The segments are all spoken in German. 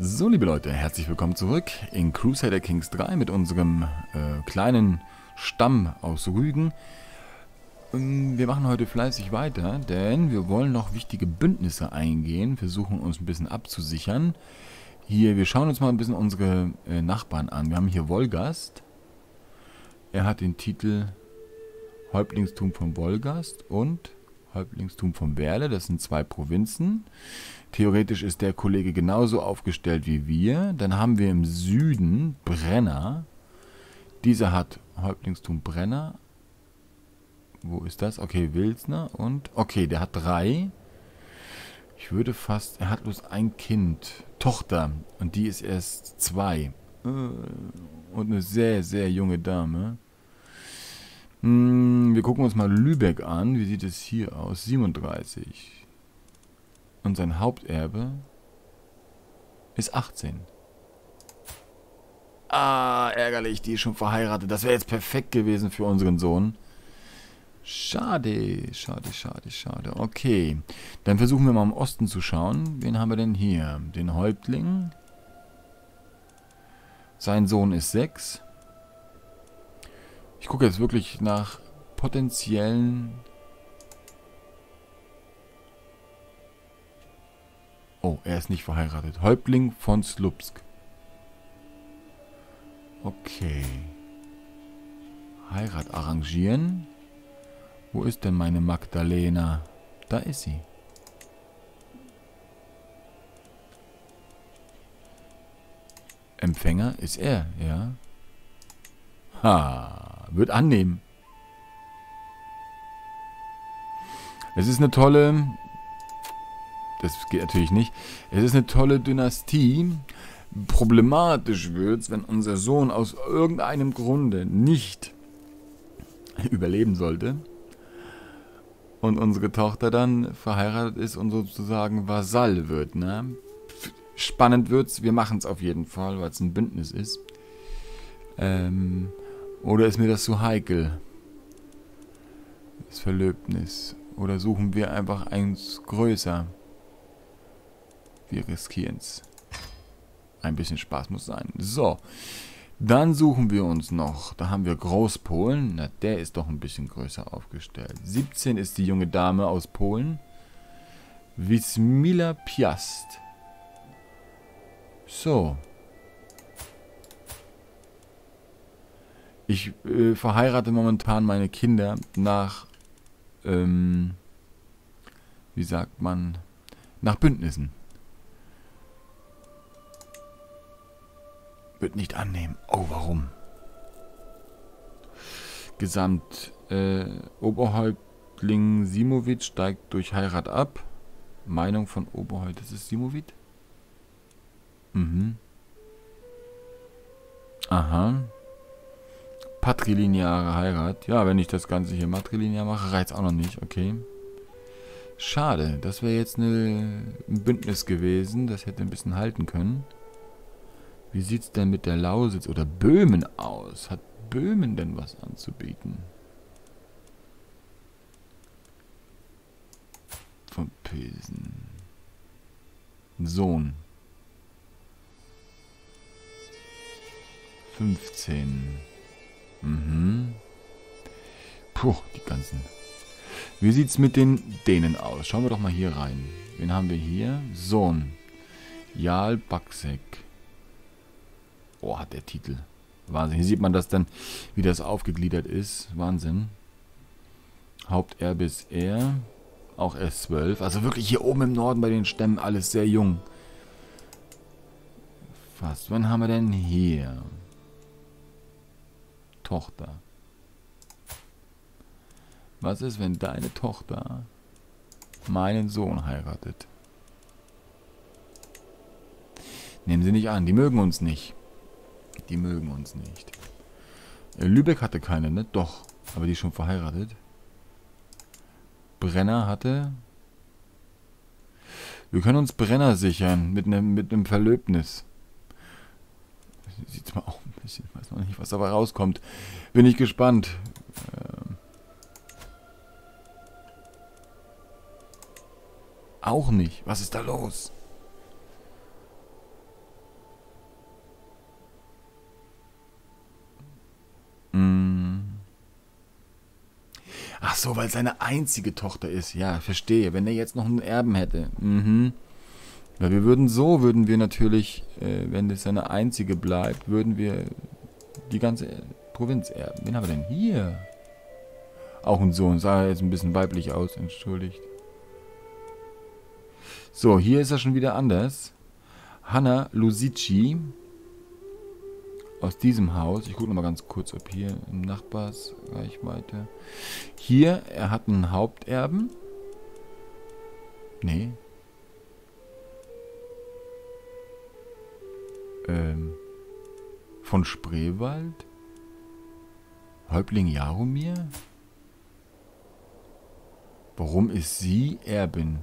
So, liebe Leute, herzlich willkommen zurück in Crusader Kings 3 mit unserem kleinen Stamm aus Rügen. Wir machen heute fleißig weiter, denn wir wollen noch wichtige Bündnisse eingehen, versuchen uns ein bisschen abzusichern. Hier, wir schauen uns mal ein bisschen unsere Nachbarn an. Wir haben hier Wolgast. Er hat den Titel Häuptlingstum von Wolgast und Häuptlingstum von Werle, das sind zwei Provinzen. Theoretisch ist der Kollege genauso aufgestellt wie wir. Dann haben wir im Süden Brenner. Dieser hat Häuptlingstum Brenner. Wo ist das? Okay, Wilsner und... Okay, der hat drei. Ich würde fast... Er hat bloß ein Kind. Tochter. Und die ist erst 2. Und eine sehr, sehr junge Dame. Wir gucken uns mal Lübeck an. Wie sieht es hier aus? 37. Und sein Haupterbe ist 18. Ah, ärgerlich. Die ist schon verheiratet. Das wäre jetzt perfekt gewesen für unseren Sohn. Schade, schade, schade, schade. Okay, dann versuchen wir mal im Osten zu schauen. Wen haben wir denn hier? Den Häuptling. Sein Sohn ist 6. Ich gucke jetzt wirklich nach potenziellen... Oh, er ist nicht verheiratet. Häuptling von Slupsk. Okay. Heirat arrangieren. Wo ist denn meine Magdalena? Da ist sie. Empfänger ist er, ja. Ha. Wird annehmen. Es ist eine tolle... Das geht natürlich nicht. Es ist eine tolle Dynastie. Problematisch wird's, wenn unser Sohn aus irgendeinem Grunde nicht überleben sollte und unsere Tochter dann verheiratet ist und sozusagen Vasall wird. Ne? Spannend wird's. Wir machen's auf jeden Fall, weil es ein Bündnis ist. Oder ist mir das zu heikel? Das Verlöbnis. Oder suchen wir einfach eins größer? Wir riskieren's. Ein bisschen Spaß muss sein. So. Dann suchen wir uns noch. Da haben wir Großpolen. Na, der ist doch ein bisschen größer aufgestellt. 17 ist die junge Dame aus Polen. Wismila Piast. So. Ich verheirate momentan meine Kinder nach, wie sagt man, nach Bündnissen. Wird nicht annehmen. Oh, warum? Gesamt, Oberhäuptling Simovic steigt durch Heirat ab. Meinung von Oberhäuptling, ist es Simovic? Mhm. Aha. Patrilineare Heirat. Ja, wenn ich das Ganze hier matrilinear mache, reicht's auch noch nicht. Okay. Schade. Das wäre jetzt ein Bündnis gewesen. Das hätte ein bisschen halten können. Wie sieht's denn mit der Lausitz oder Böhmen aus? Hat Böhmen denn was anzubieten? Von Pilsen. Sohn. 15. Mhm. Puh, die ganzen. Wie sieht's mit den Dänen aus? Schauen wir doch mal hier rein. Wen haben wir hier? Sohn. Jarl Baxek. Oh, hat der Titel. Wahnsinn. Hier sieht man das dann, wie das aufgegliedert ist. Wahnsinn. Haupterbe ist er. Auch erst 12. Also wirklich hier oben im Norden bei den Stämmen alles sehr jung. Fast. Wann haben wir denn hier? Tochter. Was ist, wenn deine Tochter meinen Sohn heiratet? Nehmen sie nicht an. Die mögen uns nicht. Die mögen uns nicht. Lübeck hatte keine, ne? Doch. Aber die ist schon verheiratet. Brenner hatte... Wir können uns Brenner sichern mit einem Verlöbnis. Sieht mal auch ein bisschen, ich weiß noch nicht, was dabei rauskommt. Bin ich gespannt. Auch nicht. Was ist da los? so, weil es seine einzige Tochter ist. Ja, verstehe. Wenn er jetzt noch einen Erben hätte. Mhm. Weil wir würden so, würden wir natürlich, wenn es seine einzige bleibt, würden wir die ganze Provinz erben. Wen haben wir denn hier? Auch ein Sohn. Sah jetzt ein bisschen weiblich aus. Entschuldigt. So, hier ist er schon wieder anders. Hanna Luzicchi. Aus diesem Haus. Ich gucke nochmal ganz kurz, ob hier im Nachbarsreichweite. Hier, er hat einen Haupterben. Nee. Von Spreewald? Häuptling Jaromir? Warum ist sie Erbin?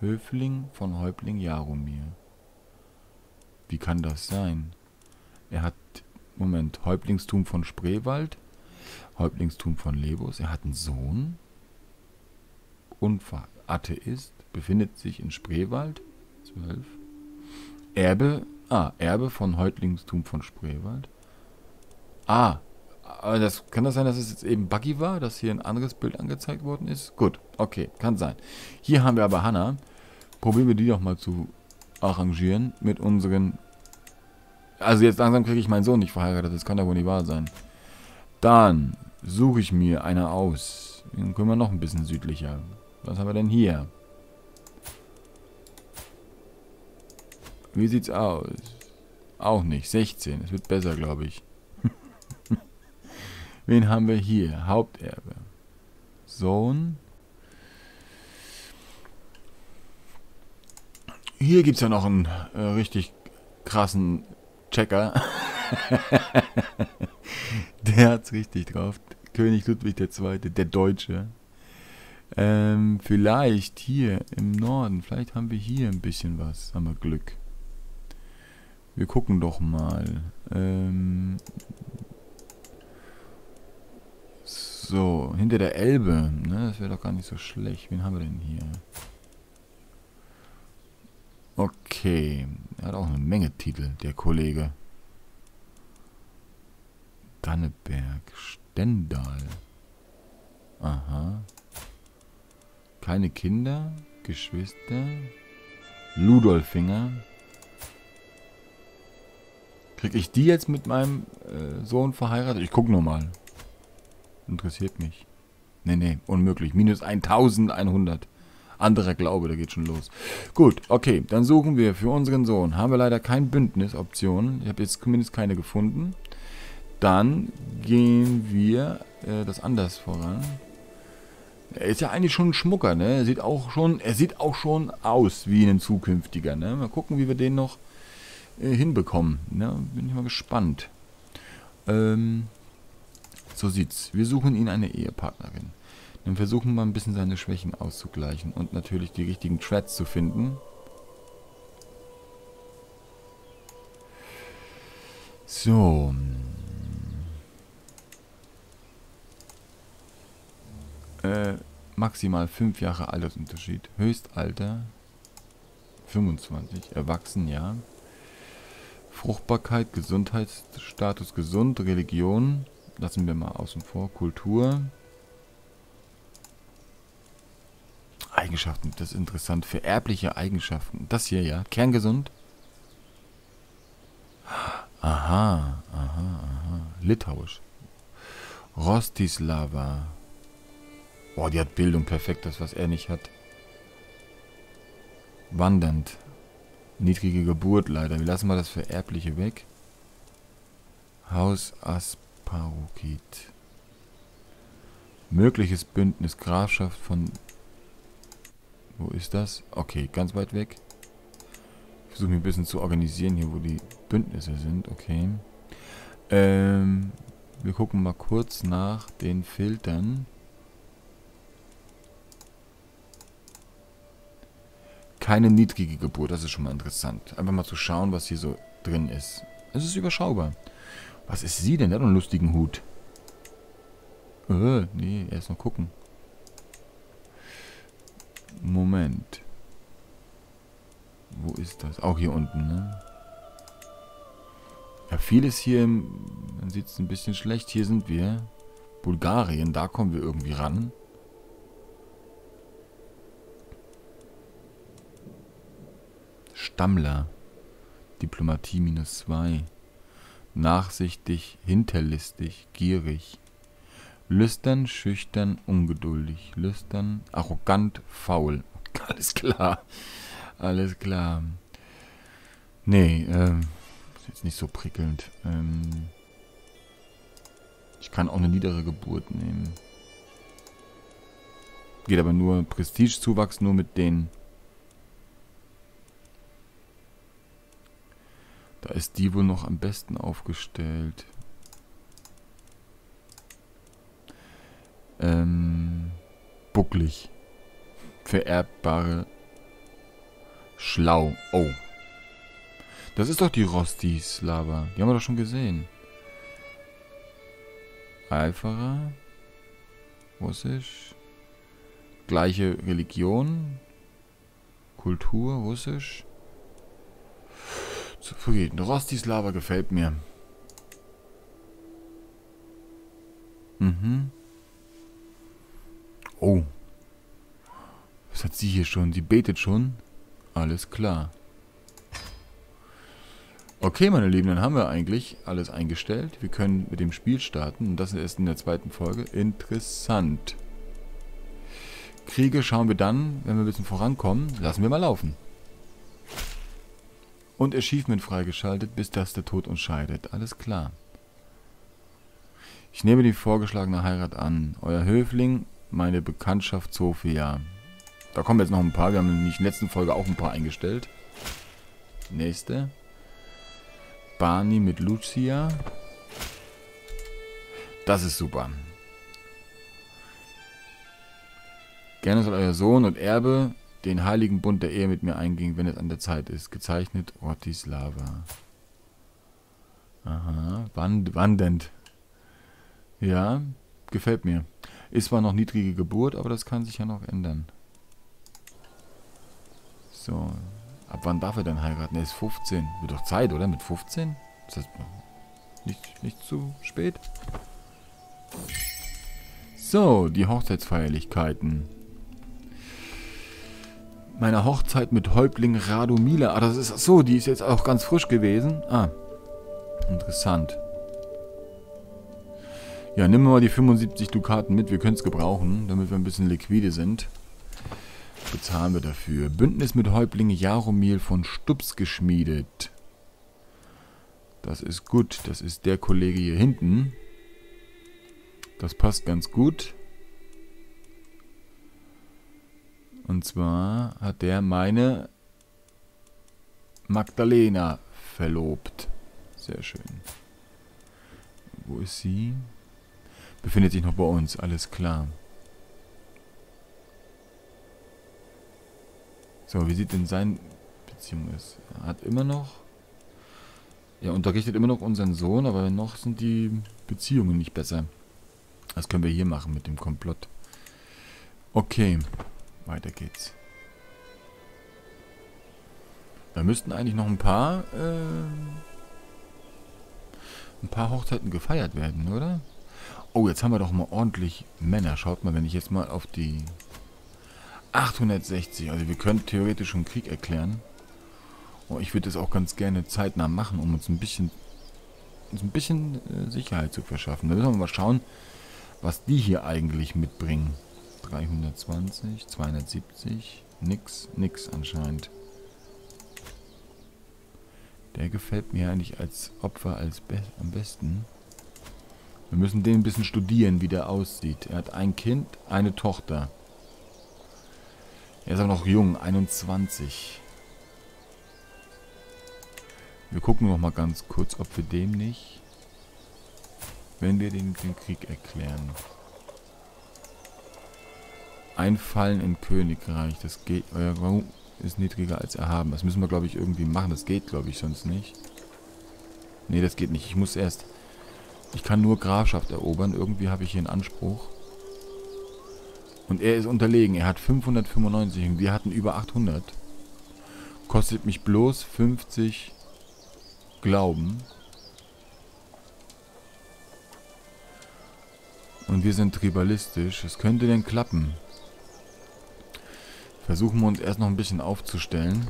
Höfling von Häuptling Jaromir. Wie kann das sein? Er hat... Moment, Häuptlingstum von Spreewald, Häuptlingstum von Lebus. Er hat einen Sohn, Atheist, befindet sich in Spreewald, 12. Erbe, Erbe von Häuptlingstum von Spreewald. Kann das sein, dass es jetzt eben buggy war, dass hier ein anderes Bild angezeigt worden ist? Gut, okay, kann sein. Hier haben wir aber Hanna. Probieren wir die doch mal zu arrangieren mit unseren... Also jetzt langsam kriege ich meinen Sohn nicht verheiratet. Das kann doch wohl nicht wahr sein. Dann suche ich mir eine aus. Dann können wir noch ein bisschen südlicher. Was haben wir denn hier? Wie sieht's aus? Auch nicht. 16. Es wird besser, glaube ich. Wen haben wir hier? Haupterbe. Sohn. Hier gibt es ja noch einen richtig krassen Checker. Der hat's richtig drauf. König Ludwig II., der Deutsche. Vielleicht hier im Norden, vielleicht haben wir hier ein bisschen was. Haben wir Glück. Wir gucken doch mal. So, hinter der Elbe. Ne, das wäre doch gar nicht so schlecht. Wen haben wir denn hier? Okay, er hat auch eine Menge Titel, der Kollege. Danneberg, Stendal. Aha. Keine Kinder, Geschwister. Ludolfinger. Krieg ich die jetzt mit meinem Sohn verheiratet? Ich guck nur mal. Interessiert mich. Nee, nee, unmöglich. Minus 1100. Anderer Glaube, da geht schon los. Gut, okay, dann suchen wir für unseren Sohn. Haben wir leider keine Bündnisoption. Ich habe jetzt zumindest keine gefunden. Dann gehen wir das anders voran. Er ist ja eigentlich schon ein Schmucker, ne? Er sieht auch schon aus wie ein zukünftiger, ne? Mal gucken, wie wir den noch hinbekommen. Ne? Bin ich mal gespannt. So sieht's. Wir suchen ihn eine Ehepartnerin. Dann versuchen wir mal ein bisschen seine Schwächen auszugleichen und natürlich die richtigen Threads zu finden. So. Maximal 5 Jahre Altersunterschied. Höchstalter 25. Erwachsen, ja. Fruchtbarkeit, Gesundheitsstatus gesund, Religion. Lassen wir mal außen vor. Kultur. Eigenschaften, das ist interessant. Vererbliche Eigenschaften. Das hier, ja. Kerngesund. Aha, aha, aha. Litauisch. Rostislava. Boah, die hat Bildung. Perfekt, das, was er nicht hat. Wandernd. Niedrige Geburt, leider. Wir lassen mal das Vererbliche weg. Haus Asparukit. Mögliches Bündnis. Grafschaft von... Wo ist das? Okay, ganz weit weg. Ich versuche mich ein bisschen zu organisieren hier, wo die Bündnisse sind. Okay. Wir gucken mal kurz nach den Filtern. Keine niedrige Geburt, das ist schon mal interessant. Einfach mal zu schauen, was hier so drin ist. Es ist überschaubar. Was ist sie denn? Der hat einen lustigen Hut. Nee, erst noch gucken. Moment. Wo ist das? Auch hier unten, ne? Ja, vieles hier im... Man sieht es ein bisschen schlecht. Hier sind wir. Bulgarien, da kommen wir irgendwie ran. Stammler. Diplomatie -2. Nachsichtig, hinterlistig, gierig. Lüstern, schüchtern, ungeduldig. Lüstern, arrogant, faul. Alles klar. Alles klar. Nee, ist jetzt nicht so prickelnd. Ich kann auch eine niedere Geburt nehmen. Geht aber nur Prestigezuwachs, nur mit denen. Da ist die wohl noch am besten aufgestellt. Bucklig. Vererbbare. Schlau. Oh. Das ist doch die Rostislava. Die haben wir doch schon gesehen. Eiferer. Russisch. Gleiche Religion. Kultur. Russisch. Zufrieden. Rostislava gefällt mir. Mhm. Oh. Was hat sie hier schon? Sie betet schon. Alles klar. Okay, meine Lieben, dann haben wir eigentlich alles eingestellt. Wir können mit dem Spiel starten. Und das ist in der zweiten Folge. Interessant. Kriege schauen wir dann, wenn wir ein bisschen vorankommen. Lassen wir mal laufen. Und Achievement freigeschaltet, bis das der Tod uns scheidet. Alles klar. Ich nehme die vorgeschlagene Heirat an. Euer Höfling, meine Bekanntschaft Sophia. Da kommen jetzt noch ein paar. Wir haben nämlich in der letzten Folge auch ein paar eingestellt. Nächste. Barney mit Lucia. Das ist super. Gerne soll euer Sohn und Erbe den heiligen Bund der Ehe mit mir eingehen, wenn es an der Zeit ist. Gezeichnet Rostislava. Aha. Wandernd. Ja, gefällt mir. Ist zwar noch niedrige Geburt, aber das kann sich ja noch ändern. So. Ab wann darf er denn heiraten? Er ist 15. Wird doch Zeit, oder? Mit 15? Ist das nicht zu spät? So, die Hochzeitsfeierlichkeiten. Meine Hochzeit mit Häuptling Radomila. Ah, das ist so, die ist jetzt auch ganz frisch gewesen. Ah, interessant. Ja, nehmen wir mal die 75 Dukaten mit. Wir können es gebrauchen, damit wir ein bisschen liquide sind. Bezahlen wir dafür. Bündnis mit Häuptling Jaromil von Stups geschmiedet. Das ist gut. Das ist der Kollege hier hinten. Das passt ganz gut. Und zwar hat der meine Magdalena verlobt. Sehr schön. Wo ist sie? Befindet sich noch bei uns. Alles klar. So, wie sieht denn seine Beziehung aus? Er hat immer noch... Er unterrichtet immer noch unseren Sohn, aber noch sind die Beziehungen nicht besser. Das können wir hier machen mit dem Komplott. Okay, weiter geht's. Da müssten eigentlich noch ein paar Hochzeiten gefeiert werden, oder? Oh, jetzt haben wir doch mal ordentlich Männer. Schaut mal, wenn ich jetzt mal auf die... 860, also wir können theoretisch schon Krieg erklären. Oh, ich würde das auch ganz gerne zeitnah machen, um uns ein bisschen Sicherheit zu verschaffen. Da müssen wir mal schauen, was die hier eigentlich mitbringen. 320, 270, nix anscheinend. Der gefällt mir eigentlich als Opfer am besten. Wir müssen den ein bisschen studieren, wie der aussieht. Er hat ein Kind, eine Tochter. Er ist aber noch jung, 21. Wir gucken noch mal ganz kurz, ob wir dem nicht, wenn wir den Krieg erklären. Einfallen im Königreich, das geht, euer Rang ist niedriger als erhaben. Das müssen wir, glaube ich, irgendwie machen. Das geht, glaube ich, sonst nicht. Nee, das geht nicht. Ich kann nur Grafschaft erobern. Irgendwie habe ich hier einen Anspruch. Und er ist unterlegen. Er hat 595 und wir hatten über 800. Kostet mich bloß 50 Glauben. Und wir sind tribalistisch. Es könnte denn klappen. Versuchen wir uns erst noch ein bisschen aufzustellen.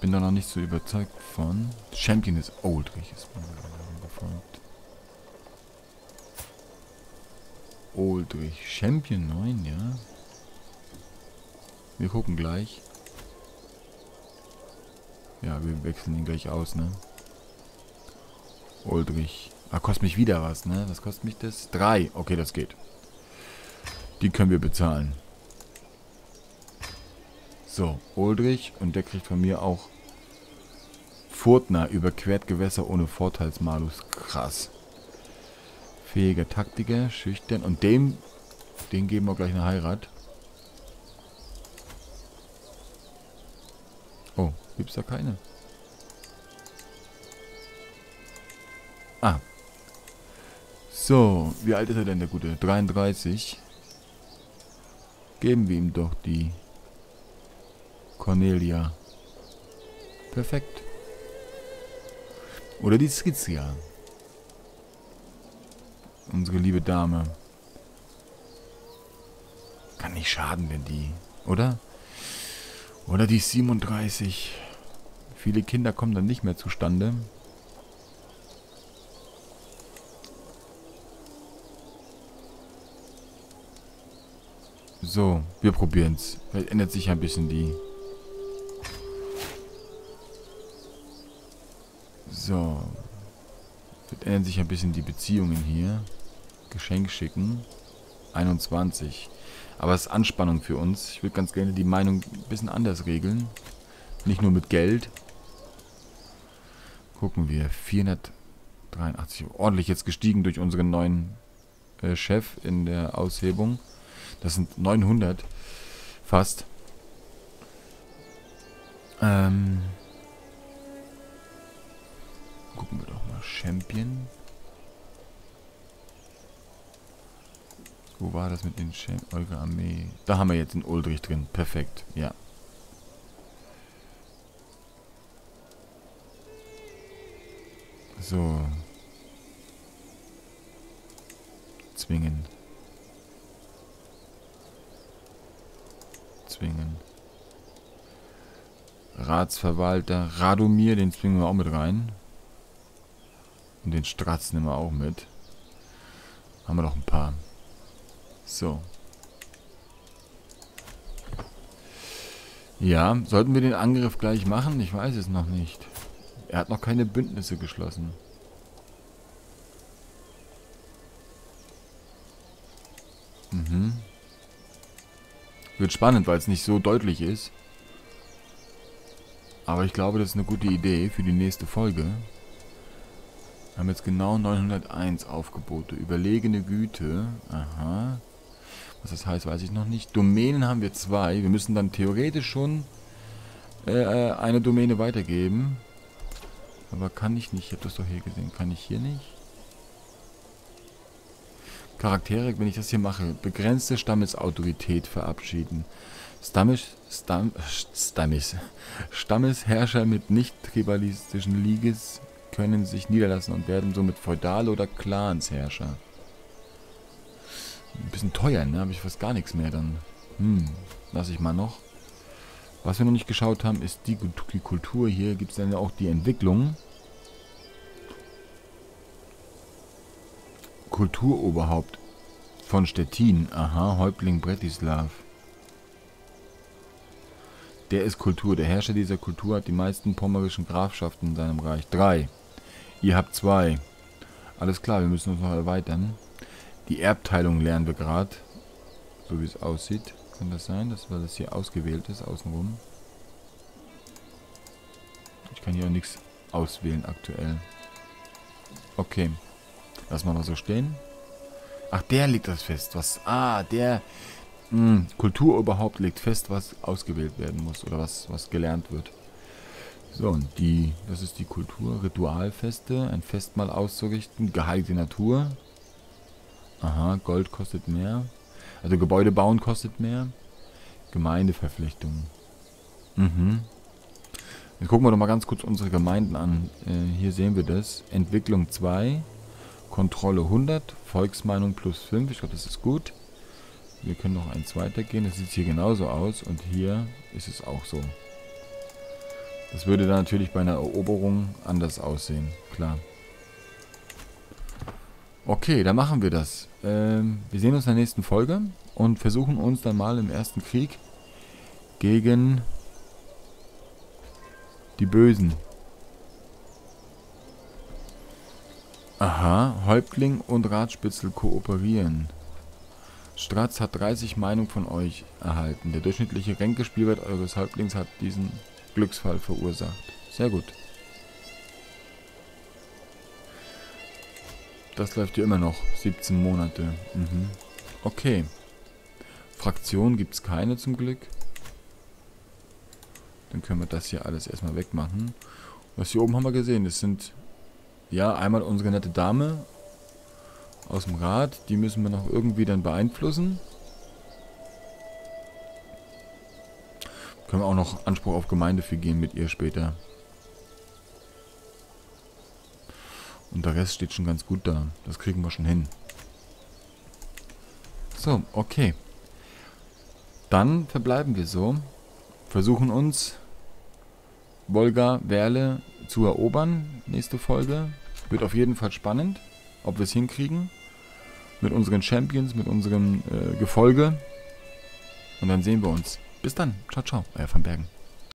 Bin da noch nicht so überzeugt von. Champion ist Oldrich, ist mir gefolgt. Oldrich, Champion 9, ja. Wir gucken gleich. Ja, wir wechseln ihn gleich aus, ne? Oldrich. Ah, kostet mich wieder was, ne? Was kostet mich das? 3. Okay, das geht. Die können wir bezahlen. So, Oldrich. Und der kriegt von mir auch Furtner. Überquert Gewässer ohne Vorteilsmalus. Krass. Fähiger Taktiker. Schüchtern. Und dem, den geben wir gleich eine Heirat. Oh, gibt's da keine? Ah. So, wie alt ist er denn, der Gute? 33. Geben wir ihm doch die Cornelia. Perfekt. Oder die Skizia. Unsere liebe Dame. Kann nicht schaden, wenn die, oder? Oder die 37. Viele Kinder kommen dann nicht mehr zustande. So, wir probieren's. Vielleicht ändert sich ein bisschen die. So. Vielleicht ändern sich ein bisschen die Beziehungen hier. Geschenk schicken. 21. Aber es ist Anspannung für uns. Ich würde ganz gerne die Meinung ein bisschen anders regeln. Nicht nur mit Geld. Gucken wir. 483. Ordentlich jetzt gestiegen durch unseren neuen Chef in der Aushebung. Das sind 900. Fast. Gucken wir doch mal. Champion. Wo war das mit den Olga Armee? Da haben wir jetzt den Oldrich drin. Perfekt, ja. So. Zwingen. Zwingen. Ratsverwalter Radomir, den zwingen wir auch mit rein. Und den Stratz nehmen wir auch mit. Haben wir noch ein paar. So. Ja, sollten wir den Angriff gleich machen? Ich weiß es noch nicht. Er hat noch keine Bündnisse geschlossen. Mhm. Wird spannend, weil es nicht so deutlich ist. Aber ich glaube, das ist eine gute Idee für die nächste Folge. Wir haben jetzt genau 901 Aufgebote. Überlegene Güte. Aha. Was das heißt, weiß ich noch nicht. Domänen haben wir 2. Wir müssen dann theoretisch schon eine Domäne weitergeben. Aber kann ich nicht. Ich habe das doch hier gesehen. Kann ich hier nicht? Charaktere, wenn ich das hier mache. Begrenzte Stammesautorität verabschieden. Stammesherrscher mit nicht-tribalistischen Liges können sich niederlassen und werden somit Feudale oder Clansherrscher. Ein bisschen teuer, ne? Habe ich fast gar nichts mehr dann. Lass ich mal noch. Was wir noch nicht geschaut haben, ist die Kultur. Hier gibt es dann ja auch die Entwicklung. Kulturoberhaupt von Stettin. Aha, Häuptling Bretislav. Der ist Kultur. Der Herrscher dieser Kultur hat die meisten pommerischen Grafschaften in seinem Reich. 3. Ihr habt 2. Alles klar, wir müssen uns noch erweitern. Die Erbteilung lernen wir gerade. So wie es aussieht. Kann das sein, dass das hier ausgewählt ist, außenrum? Ich kann hier auch nichts auswählen aktuell. Okay. Lass mal so stehen. Ach, der legt das fest. Was? Ah, der... Kultur überhaupt legt fest, was ausgewählt werden muss oder was gelernt wird. So, und das ist die Kultur. Ritualfeste, ein Festmahl auszurichten, geheiligte Natur. Aha, Gold kostet mehr. Also Gebäude bauen kostet mehr. Gemeindeverflechtungen. Mhm. Jetzt gucken wir doch mal ganz kurz unsere Gemeinden an. Hier sehen wir das. Entwicklung 2, Kontrolle 100, Volksmeinung +5. Ich glaube, das ist gut. Wir können noch eins weitergehen. Das sieht hier genauso aus. Und hier ist es auch so. Das würde dann natürlich bei einer Eroberung anders aussehen, klar. Okay, dann machen wir das. Wir sehen uns in der nächsten Folge und versuchen uns dann mal im ersten Krieg gegen die Bösen. Aha, Häuptling und Ratspitzel kooperieren. Stratz hat 30 Meinungen von euch erhalten. Der durchschnittliche Ränkespielwert eures Häuptlings hat diesen Glücksfall verursacht. Sehr gut. Das läuft ja immer noch. 17 Monate. Mhm. Okay. Fraktion gibt es keine zum Glück. Dann können wir das hier alles erstmal wegmachen. Was hier oben haben wir gesehen? Das sind... Ja, einmal unsere nette Dame aus dem Rat. Die müssen wir noch irgendwie dann beeinflussen. Können wir auch noch Anspruch auf Gemeindevieh gehen mit ihr später. Und der Rest steht schon ganz gut da. Das kriegen wir schon hin. So, okay. Dann verbleiben wir so. Versuchen uns Wolga, Werle zu erobern. Nächste Folge wird auf jeden Fall spannend, ob wir es hinkriegen mit unseren Champions, mit unserem Gefolge, und dann sehen wir uns. Bis dann, ciao ciao, euer van Bergen.